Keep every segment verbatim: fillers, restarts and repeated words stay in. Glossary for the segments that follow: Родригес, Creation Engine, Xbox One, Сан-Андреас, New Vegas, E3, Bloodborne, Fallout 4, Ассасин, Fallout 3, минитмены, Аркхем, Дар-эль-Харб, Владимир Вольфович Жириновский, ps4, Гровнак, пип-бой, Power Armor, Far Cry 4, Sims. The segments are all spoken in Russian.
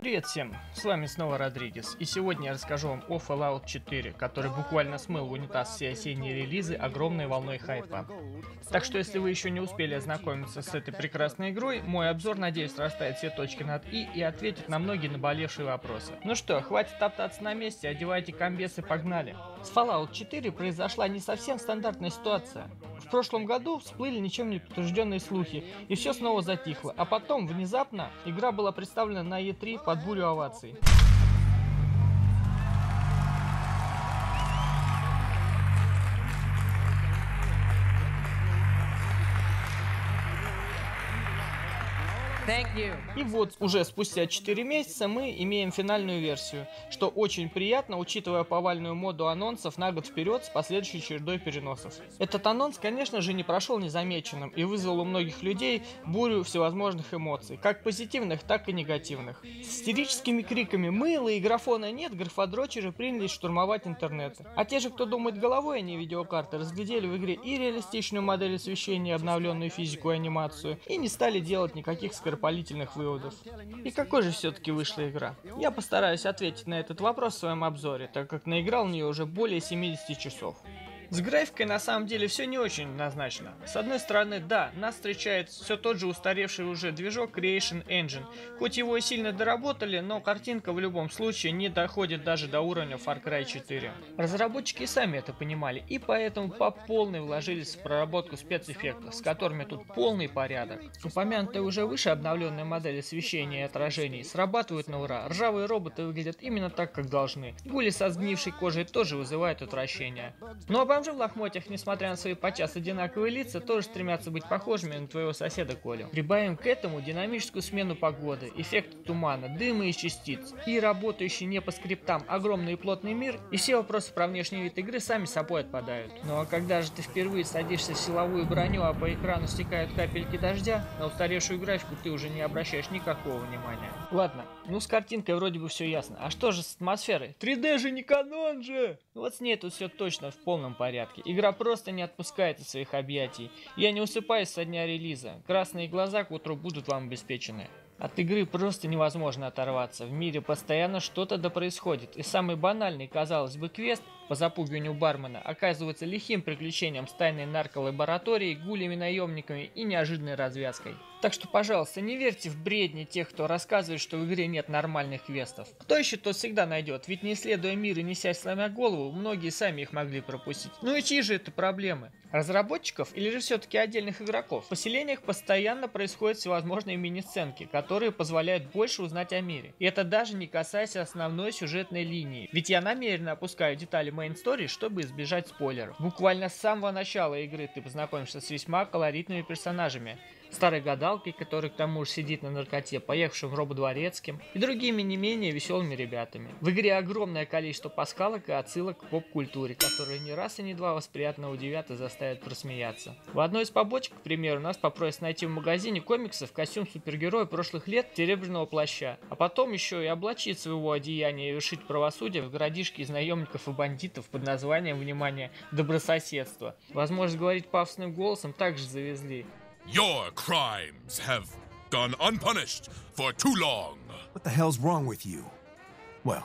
Привет всем, с вами снова Родригес, и сегодня я расскажу вам о Fallout четыре, который буквально смыл в унитаз все осенние релизы огромной волной хайпа. Так что если вы еще не успели ознакомиться с этой прекрасной игрой, мой обзор, надеюсь, расставит все точки над «и» и ответит на многие наболевшие вопросы. Ну что, хватит топтаться на месте, одевайте комбез и погнали! С Fallout четыре произошла не совсем стандартная ситуация. В прошлом году всплыли ничем не подтвержденные слухи, и все снова затихло, а потом, внезапно, игра была представлена на и три под бурю оваций. И вот уже спустя четыре месяца мы имеем финальную версию, что очень приятно, учитывая повальную моду анонсов на год вперед с последующей чередой переносов. Этот анонс, конечно же, не прошел незамеченным и вызвал у многих людей бурю всевозможных эмоций, как позитивных, так и негативных. С истерическими криками «мыла и графона нет» графодрочеры принялись штурмовать интернет. А те же, кто думает головой, а не видеокарты, разглядели в игре и реалистичную модель освещения, обновленную физику и анимацию, и не стали делать никаких скорпионов. Палительных выводов. И какой же все-таки вышла игра? Я постараюсь ответить на этот вопрос в своем обзоре, так как наиграл в нее уже более семидесяти часов. С графикой на самом деле все не очень однозначно. С одной стороны, да, нас встречает все тот же устаревший уже движок Creation Engine. Хоть его и сильно доработали, но картинка в любом случае не доходит даже до уровня Far Cry четыре. Разработчики и сами это понимали, и поэтому по полной вложились в проработку спецэффектов, с которыми тут полный порядок. Упомянутые уже выше обновленные модели освещения и отражений срабатывают на ура. Ржавые роботы выглядят именно так, как должны. Гули со сгнившей кожей тоже вызывают отвращение. Но обо Бомжи в лохмотьях, несмотря на свои подчас одинаковые лица, тоже стремятся быть похожими на твоего соседа Колю. Прибавим к этому динамическую смену погоды, эффект тумана, дыма и частиц, и работающий не по скриптам огромный и плотный мир, и все вопросы про внешний вид игры сами собой отпадают. Ну а когда же ты впервые садишься в силовую броню, а по экрану стекают капельки дождя, на устаревшую графику ты уже не обращаешь никакого внимания. Ладно, ну с картинкой вроде бы все ясно, а что же с атмосферой? три дэ же не канон же! Вот с ней тут все точно в полном порядке. Игра просто не отпускает из своих объятий. Я не усыпаюсь со дня релиза. Красные глаза к утру будут вам обеспечены. От игры просто невозможно оторваться. В мире постоянно что-то да происходит. И самый банальный, казалось бы, квест по запугиванию бармена оказывается лихим приключением с тайной нарколабораторией, гулями-наемниками и неожиданной развязкой. Так что, пожалуйста, не верьте в бредни тех, кто рассказывает, что в игре нет нормальных квестов. Кто ищет, тот всегда найдет, ведь не исследуя мир и несясь сломя голову, многие сами их могли пропустить. Ну и чьи же это проблемы? Разработчиков или же все-таки отдельных игроков? В поселениях постоянно происходят всевозможные мини-сценки, которые позволяют больше узнать о мире. И это даже не касаясь основной сюжетной линии. Ведь я намеренно опускаю детали мейн-стори, чтобы избежать спойлеров. Буквально с самого начала игры ты познакомишься с весьма колоритными персонажами. Старой гадалкой, который к тому же сидит на наркоте, поехавшим рободворецким, и другими не менее веселыми ребятами. В игре огромное количество пасхалок и отсылок к поп-культуре, которые не раз и не два вас приятно удивят и заставят просмеяться. В одной из побочек, к примеру, нас попросят найти в магазине комиксов костюм супергероя прошлых лет серебряного плаща, а потом еще и облачить своего одеяния и вершить правосудие в городишке из наемников и бандитов под названием, внимание, добрососедство. Возможность говорить пафосным голосом также завезли. Your crimes have gone unpunished for too long. What the hell's wrong with you? Well,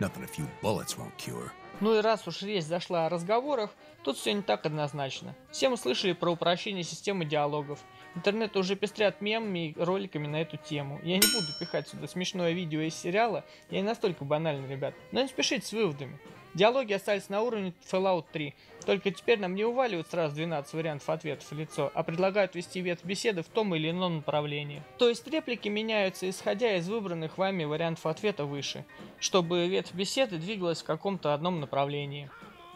nothing a few bullets won't cure. Ну и раз уж речь зашла о разговорах, тут все не так однозначно. Все мы слышали про упрощение системы диалогов. Интернет уже пестрят мемами и роликами на эту тему. Я не буду пихать сюда смешное видео из сериала, я не настолько банальный, ребят. Но не спешите с выводами. Диалоги остались на уровне Fallout три, только теперь нам не уваливают сразу двенадцать вариантов ответов в лицо, а предлагают вести ветвь беседы в том или ином направлении. То есть реплики меняются, исходя из выбранных вами вариантов ответа выше, чтобы ветвь беседы двигалась в каком-то одном направлении.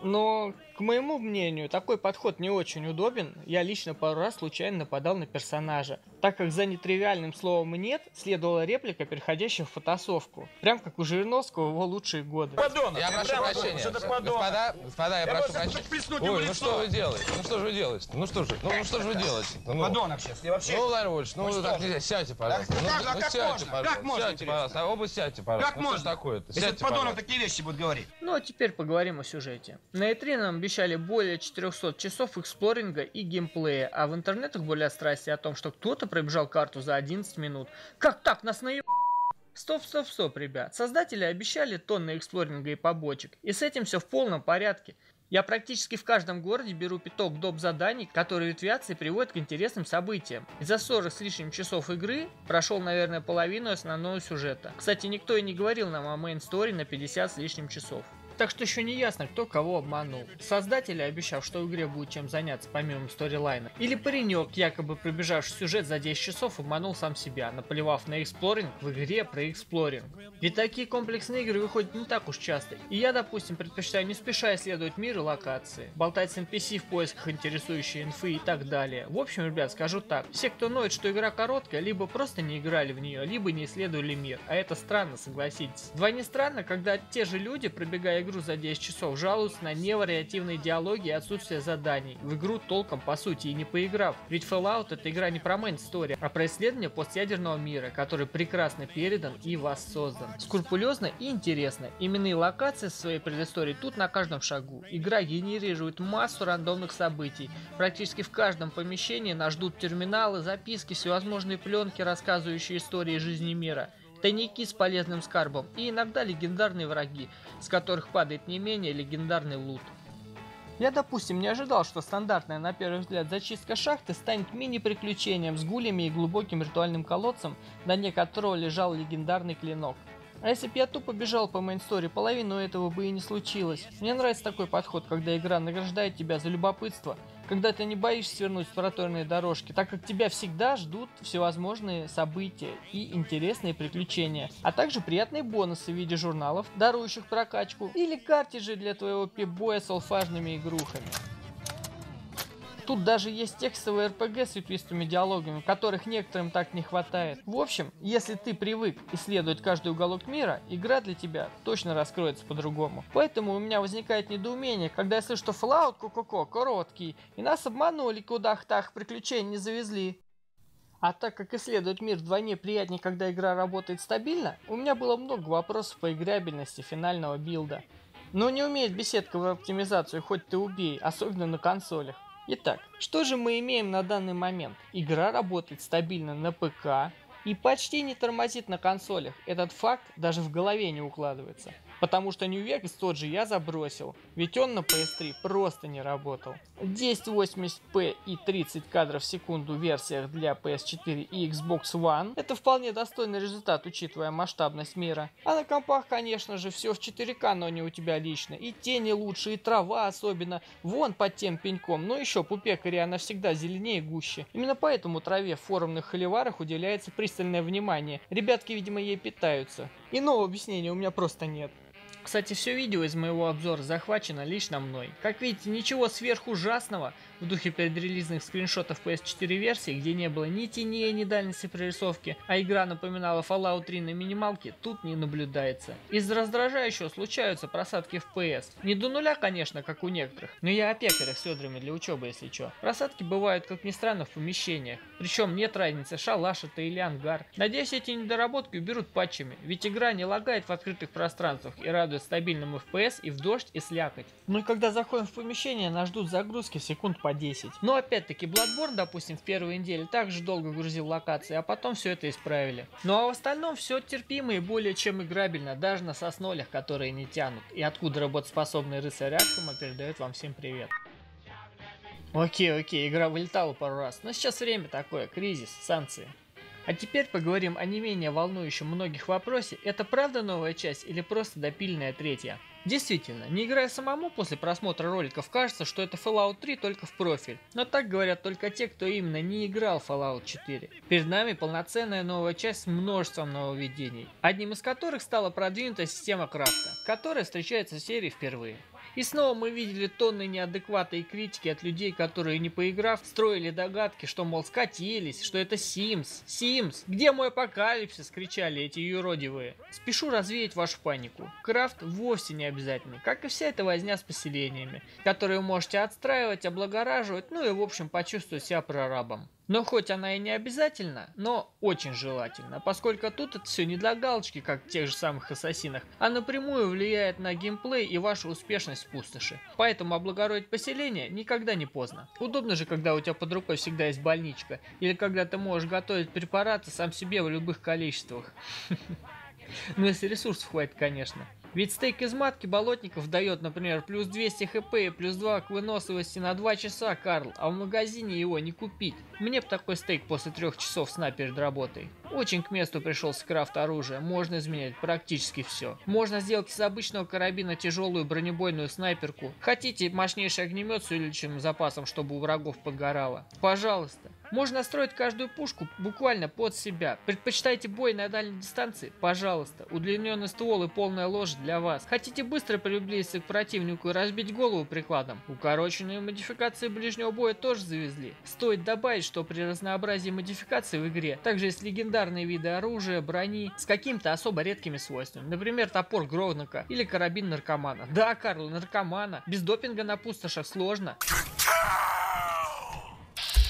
Но, к моему мнению, такой подход не очень удобен. Я лично пару раз случайно нападал на персонажа, так как за нетривиальным словом «нет» следовала реплика, переходящая в фотосовку. Прям как у Жириновского в его лучшие годы. Подонок, я прошу да, прощения. Господа, господа, я, я прошу прощения. Ой, ну что вы делаете? Ну что же вы делаете? Ну что же, ну, ну что же вы делаете? Ну, подонок сейчас, я вообще... Ну, Владимир Вольфович, ну, ну так нельзя, сядьте, пожалуйста. Так, ну, так, ну, как сядьте, можно? Пожалуйста. Как можно, сядьте, пожалуйста. Оба сядьте, пожалуйста. Как ну, можно? Такое-то? Если сядьте, подонок такие вещи будут говорить. Ну, а теперь поговорим о сюжете. На и три нам обещали более четырёхсот часов эксплоринга и геймплея, а в интернетах более страсти о том, что кто-то пробежал карту за одиннадцать минут. Как так? Нас наеб... Стоп, стоп, стоп, ребят. Создатели обещали тонны эксплоринга и побочек. И с этим все в полном порядке. Я практически в каждом городе беру пяток доп. Заданий, которые ветвятся и приводят к интересным событиям. И за сорок с лишним часов игры прошел, наверное, половину основного сюжета. Кстати, никто и не говорил нам о мейн-стори на пятьдесят с лишним часов. Так что еще не ясно, кто кого обманул. Создатели, обещав, что в игре будет чем заняться помимо сторилайна. Или паренек, якобы пробежавший сюжет за десять часов, обманул сам себя, наплевав на эксплоринг в игре про эксплоринг. Ведь такие комплексные игры выходят не так уж часто. И я, допустим, предпочитаю не спеша исследовать мир и локации, болтать с эн пи си в поисках интересующей инфы и так далее. В общем, ребят, скажу так. Все, кто ноет, что игра короткая, либо просто не играли в нее, либо не исследовали мир. А это странно, согласитесь. Вдвойне странно, когда те же люди, пробегая игру за десять часов, жалуются на невариативные диалоги и отсутствие заданий, в игру толком по сути и не поиграв. Ведь Fallout это игра не про мейн-стори, а про исследование постядерного мира, который прекрасно передан и воссоздан. Скрупулезно и интересно. Именные локации со своей предысторией тут на каждом шагу. Игра генерирует массу рандомных событий. Практически в каждом помещении нас ждут терминалы, записки, всевозможные пленки, рассказывающие истории жизни мира, тайники с полезным скарбом и иногда легендарные враги, с которых падает не менее легендарный лут. Я, допустим, не ожидал, что стандартная на первый взгляд зачистка шахты станет мини-приключением с гулями и глубоким ритуальным колодцем, на дне которого лежал легендарный клинок. А если бы я тупо бежал по мейн-стори, половину этого бы и не случилось. Мне нравится такой подход, когда игра награждает тебя за любопытство, когда ты не боишься свернуть с проторенной дорожки, так как тебя всегда ждут всевозможные события и интересные приключения, а также приятные бонусы в виде журналов, дарующих прокачку, или картриджи для твоего пип-боя с олфажными игрухами. Тут даже есть текстовые эр пэ гэ с ветвистыми диалогами, которых некоторым так не хватает. В общем, если ты привык исследовать каждый уголок мира, игра для тебя точно раскроется по-другому. Поэтому у меня возникает недоумение, когда я слышу, что Fallout ку-ку-ку короткий, и нас обманули, кудах-тах, приключений не завезли. А так как исследовать мир вдвойне приятнее, когда игра работает стабильно, у меня было много вопросов по играбельности финального билда. Но не умеет беседка в оптимизацию, хоть ты убей, особенно на консолях. Итак, что же мы имеем на данный момент? Игра работает стабильно на пэ ка и почти не тормозит на консолях. Этот факт даже в голове не укладывается. Потому что New Vegas тот же я забросил, ведь он на пэ эс три просто не работал. тысяча восемьдесят пэ и тридцать кадров в секунду в версиях для пэ эс четыре и Xbox One — это вполне достойный результат, учитывая масштабность мира. А на компах, конечно же, все в четыре ка, но не у тебя лично. И тени лучше, и трава особенно. Вон под тем пеньком, но еще пупекари, она всегда зеленее и гуще. Именно поэтому траве в форумных холиварах уделяется пристальное внимание. Ребятки, видимо, ей питаются. Иного объяснения у меня просто нет. Кстати, все видео из моего обзора захвачено лично мной. Как видите, ничего сверхужасного в духе предрелизных скриншотов пэ эс четыре версии, где не было ни теней, ни дальности прорисовки, а игра напоминала Fallout три на минималке, тут не наблюдается. Из раздражающего случаются просадки эф пэ эс. Не до нуля, конечно, как у некоторых, но я о пекарях с ведрами для учебы, если чё. Просадки бывают, как ни странно, в помещениях. Причем нет разницы, шалаш это или ангар. Надеюсь, эти недоработки уберут патчами, ведь игра не лагает в открытых пространствах и радует стабильным эф пэ эс и в дождь, и слякоть. Ну и когда заходим в помещение, нас ждут загрузки в секунд по десять. Но опять-таки Bloodborne, допустим, в первой неделе также долго грузил локации, а потом все это исправили. Ну а в остальном все терпимо и более чем играбельно, даже на соснолях, которые не тянут. И откуда работоспособный рыцарь Аркхема передает вам всем привет. Окей, окей, игра вылетала пару раз, но сейчас время такое, кризис, санкции. А теперь поговорим о не менее волнующем многих вопросе, это правда новая часть или просто допильная третья? Действительно, не играя самому, после просмотра роликов кажется, что это Fallout три только в профиль. Но так говорят только те, кто именно не играл в Fallout четыре. Перед нами полноценная новая часть с множеством нововведений, одним из которых стала продвинутая система крафта, которая встречается в серии впервые. И снова мы видели тонны неадеквата и критики от людей, которые, не поиграв, строили догадки, что, мол, скатились, что это Sims. Sims! Где мой апокалипсис? Кричали эти юродивые. Спешу развеять вашу панику. Крафт вовсе не обязательный, как и вся эта возня с поселениями, которые вы можете отстраивать, облагораживать, ну и в общем почувствовать себя прорабом. Но хоть она и не обязательна, но очень желательно, поскольку тут это все не для галочки, как в тех же самых ассасинах, а напрямую влияет на геймплей и вашу успешность в пустоши. Поэтому облагородить поселение никогда не поздно. Удобно же, когда у тебя под рукой всегда есть больничка, или когда ты можешь готовить препараты сам себе в любых количествах. Ну если ресурсов хватит, конечно. Ведь стейк из матки болотников дает, например, плюс двести хп и плюс два к выносливости на два часа, Карл, а в магазине его не купить. Мне бы такой стейк после трех часов сна перед работой. Очень к месту пришелся крафт оружия, можно изменять практически все. Можно сделать из обычного карабина тяжелую бронебойную снайперку. Хотите мощнейший огнемет с увеличенным запасом, чтобы у врагов подгорало? Пожалуйста. Можно настроить каждую пушку буквально под себя. Предпочитаете бой на дальней дистанции? Пожалуйста. Удлиненный ствол и полная ложь для вас. Хотите быстро приблизиться к противнику и разбить голову прикладом? Укороченные модификации ближнего боя тоже завезли. Стоит добавить, что при разнообразии модификаций в игре также есть легендарные виды оружия, брони с какими-то особо редкими свойствами. Например, топор Гровнака или карабин наркомана. Да, Карл, наркомана. Без допинга на пустошах сложно.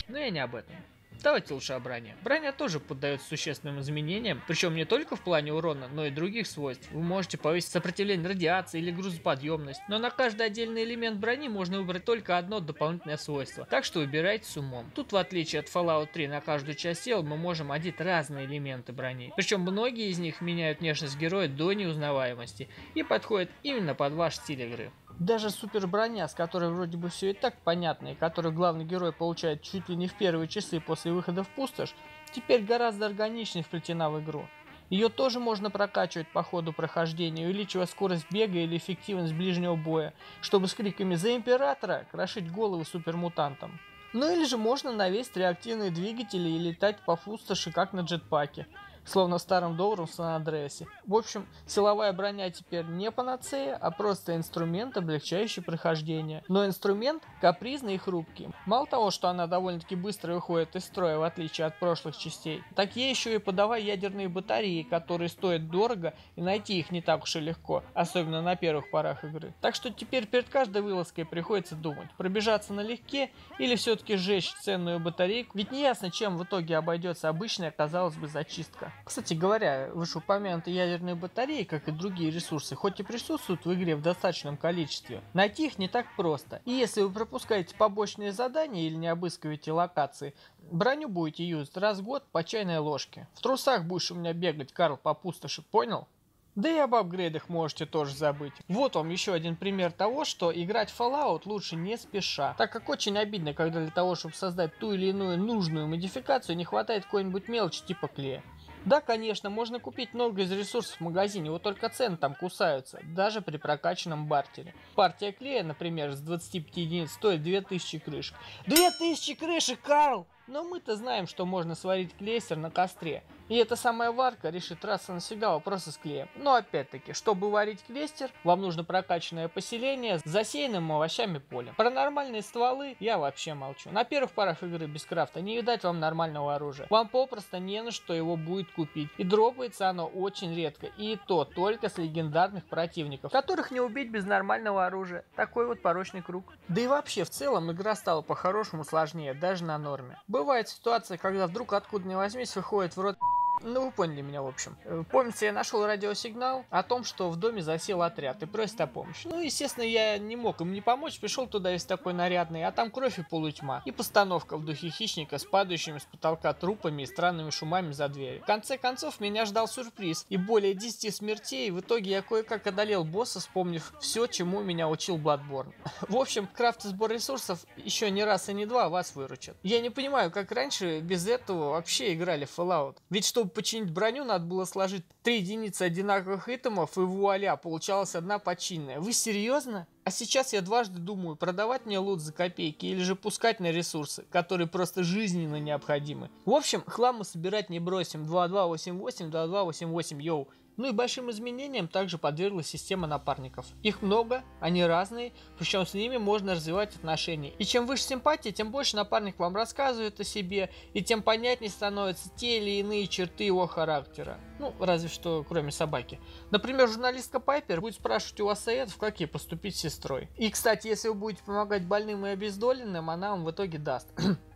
Но я не об этом. Давайте лучше о броне. Броня тоже поддается существенным изменениям, причем не только в плане урона, но и других свойств. Вы можете повысить сопротивление радиации или грузоподъемность, но на каждый отдельный элемент брони можно выбрать только одно дополнительное свойство, так что выбирайте с умом. Тут в отличие от Fallout три на каждую часть тела мы можем одеть разные элементы брони, причем многие из них меняют внешность героя до неузнаваемости и подходят именно под ваш стиль игры. Даже супер броня, с которой вроде бы все и так понятно, и которую главный герой получает чуть ли не в первые часы после выхода в пустошь, теперь гораздо органичнее вплетена в игру. Ее тоже можно прокачивать по ходу прохождения, увеличивая скорость бега или эффективность ближнего боя, чтобы с криками «За Императора!» крошить головы супермутантам. Ну или же можно навесить реактивные двигатели и летать по пустоши, как на джетпаке, словно старым добрым в Сан-Андреасе. В общем, силовая броня теперь не панацея, а просто инструмент, облегчающий прохождение. Но инструмент капризный и хрупкий. Мало того, что она довольно-таки быстро выходит из строя, в отличие от прошлых частей, так ей еще и подавай ядерные батареи, которые стоят дорого, и найти их не так уж и легко, особенно на первых порах игры. Так что теперь перед каждой вылазкой приходится думать, пробежаться налегке или все-таки сжечь ценную батарейку, ведь неясно, чем в итоге обойдется обычная, казалось бы, зачистка. Кстати говоря, вышеупомянутые ядерные батареи, как и другие ресурсы, хоть и присутствуют в игре в достаточном количестве, найти их не так просто. И если вы пропускаете побочные задания или не обыскиваете локации, броню будете юзать раз в год по чайной ложке. В трусах будешь у меня бегать, Карл, по пустоши, понял? Да и об апгрейдах можете тоже забыть. Вот вам еще один пример того, что играть в Fallout лучше не спеша, так как очень обидно, когда для того, чтобы создать ту или иную нужную модификацию, не хватает какой-нибудь мелочи типа клея. Да, конечно, можно купить много из ресурсов в магазине, вот только цены там кусаются, даже при прокачанном бартере. Партия клея, например, с двадцати пяти единиц стоит две тысячи крышек. две тысячи крышек, Карл! Но мы-то знаем, что можно сварить клейстер на костре. И эта самая варка решит раз и навсегда вопросы с клеем. Но опять-таки, чтобы варить клейстер, вам нужно прокачанное поселение с засеянным овощами полем. Про нормальные стволы я вообще молчу. На первых порах игры без крафта не видать вам нормального оружия. Вам попросту не на что его будет купить. И дропается оно очень редко. И то только с легендарных противников, которых не убить без нормального оружия. Такой вот порочный круг. Да и вообще, в целом, игра стала по-хорошему сложнее, даже на норме. Бывает ситуация, когда вдруг откуда ни возьмись выходит в рот... Ну вы поняли меня, в общем. Помните, я нашел радиосигнал о том, что в доме засел отряд и просит о помощи. Ну естественно, я не мог им не помочь, пришел туда весь такой нарядный, а там кровь и полутьма. И постановка в духе хищника с падающими с потолка трупами и странными шумами за дверью. В конце концов, меня ждал сюрприз и более десяти смертей. В итоге я кое-как одолел босса, вспомнив все, чему меня учил Bloodborne. В общем, крафт и сбор ресурсов еще не раз и не два вас выручат. Я не понимаю, как раньше без этого вообще играли в Fallout. Ведь чтобы починить броню, надо было сложить три единицы одинаковых итемов, и вуаля, получалась одна починенная. Вы серьезно? А сейчас я дважды думаю, продавать мне лут за копейки или же пускать на ресурсы, которые просто жизненно необходимы. В общем, хлам мы собирать не бросим. два два восемь восемь, два два восемь восемь, йоу. Ну и большим изменениям также подверглась система напарников. Их много, они разные, причем с ними можно развивать отношения. И чем выше симпатия, тем больше напарник вам рассказывает о себе, и тем понятнее становятся те или иные черты его характера. Ну, разве что кроме собаки. Например, журналистка Пайпер будет спрашивать у вас советов, как ей поступить с сестрой. И, кстати, если вы будете помогать больным и обездоленным, она вам в итоге даст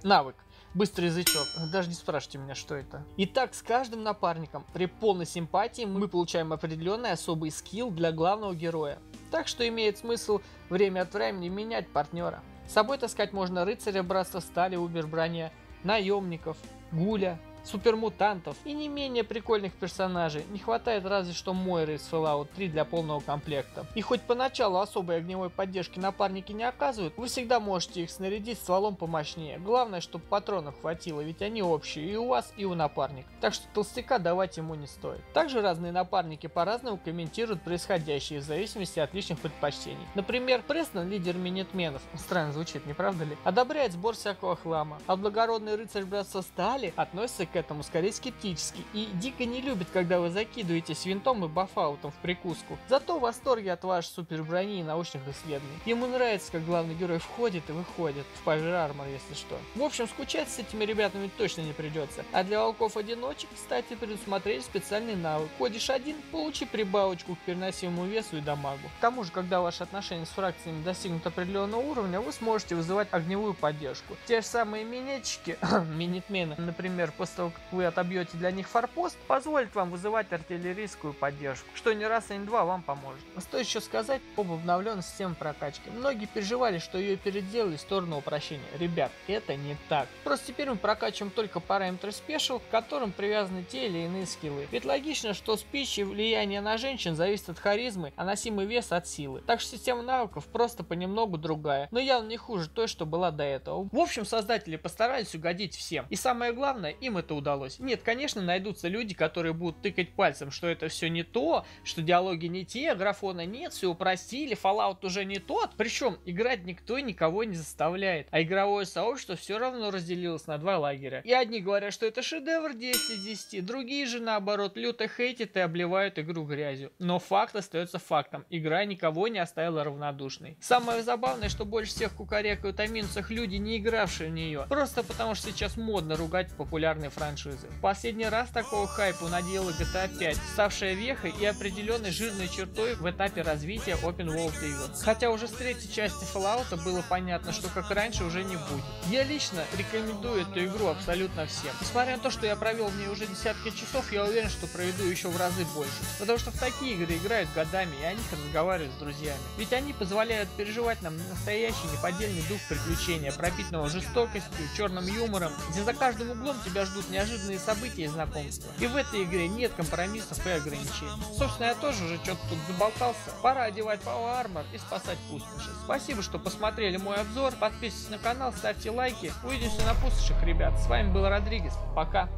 навык. Быстрый язычок. Даже не спрашивайте меня, что это. Итак, с каждым напарником при полной симпатии мы получаем определенный особый скилл для главного героя. Так что имеет смысл время от времени менять партнера. С собой таскать можно рыцаря Братства Стали, Убер Броня, наемников, гуля, супермутантов и не менее прикольных персонажей, не хватает разве что Мойры из Fallout три для полного комплекта. И хоть поначалу особой огневой поддержки напарники не оказывают, вы всегда можете их снарядить стволом помощнее. Главное, чтобы патронов хватило, ведь они общие и у вас, и у напарника. Так что толстяка давать ему не стоит. Также разные напарники по-разному комментируют происходящее в зависимости от личных предпочтений. Например, Престон, лидер минитменов, странно звучит, не правда ли, одобряет сбор всякого хлама, а благородный рыцарь Братства Стали относится к этому скорее скептически и дико не любит, когда вы закидываетесь винтом и бафаутом в прикуску. Зато в восторге от вашей суперброни и научных исследований. Ему нравится, как главный герой входит и выходит в Power Armor, если что. В общем, скучать с этими ребятами точно не придется. А для волков-одиночек, кстати, предусмотрели специальный навык. Ходишь один, получи прибавочку к переносимому весу и дамагу. К тому же, когда ваши отношения с фракциями достигнут определенного уровня, вы сможете вызывать огневую поддержку. Те же самые минетчики, минитмены, например, после того, как вы отобьете для них форпост, позволит вам вызывать артиллерийскую поддержку, что не раз и не два вам поможет. Стоит еще сказать об обновленной системе прокачки. Многие переживали, что ее переделали в сторону упрощения. Ребят, это не так. Просто теперь мы прокачиваем только параметры спешл, к которым привязаны те или иные скиллы. Ведь логично, что спич и влияние на женщин зависит от харизмы, а носимый вес от силы. Так что система навыков просто понемногу другая, но явно не хуже той, что была до этого. В общем, создатели постарались угодить всем. И самое главное, им это удалось. Нет, конечно, найдутся люди, которые будут тыкать пальцем, что это все не то, что диалоги не те, графона нет, все упростили, Fallout уже не тот. Причем играть никто никого не заставляет, а игровое сообщество все равно разделилось на два лагеря. И одни говорят, что это шедевр десять из десяти, другие же наоборот люто хейтят и обливают игру грязью. Но факт остается фактом, игра никого не оставила равнодушной. Самое забавное, что больше всех кукарекают о минусах люди, не игравшие в нее, просто потому что сейчас модно ругать популярные франшизы. В последний раз такого хайпа надела джи ти эй пять, ставшая вехой и определенной жирной чертой в этапе развития Open World игр. Хотя уже с третьей части Fallout было понятно, что как раньше уже не будет. Я лично рекомендую эту игру абсолютно всем. Несмотря на то, что я провел в ней уже десятки часов, я уверен, что проведу еще в разы больше. Потому что в такие игры играют годами, и о них разговаривают с друзьями. Ведь они позволяют переживать нам настоящий неподдельный дух приключения, пропитанного жестокостью, черным юмором, где за каждым углом тебя ждут неожиданные события и знакомства. И в этой игре нет компромиссов и ограничений. Собственно, я тоже уже что-то тут заболтался. Пора одевать Power Armor и спасать пустоши. Спасибо, что посмотрели мой обзор. Подписывайтесь на канал, ставьте лайки. Увидимся на пустошах, ребят. С вами был Родригес. Пока.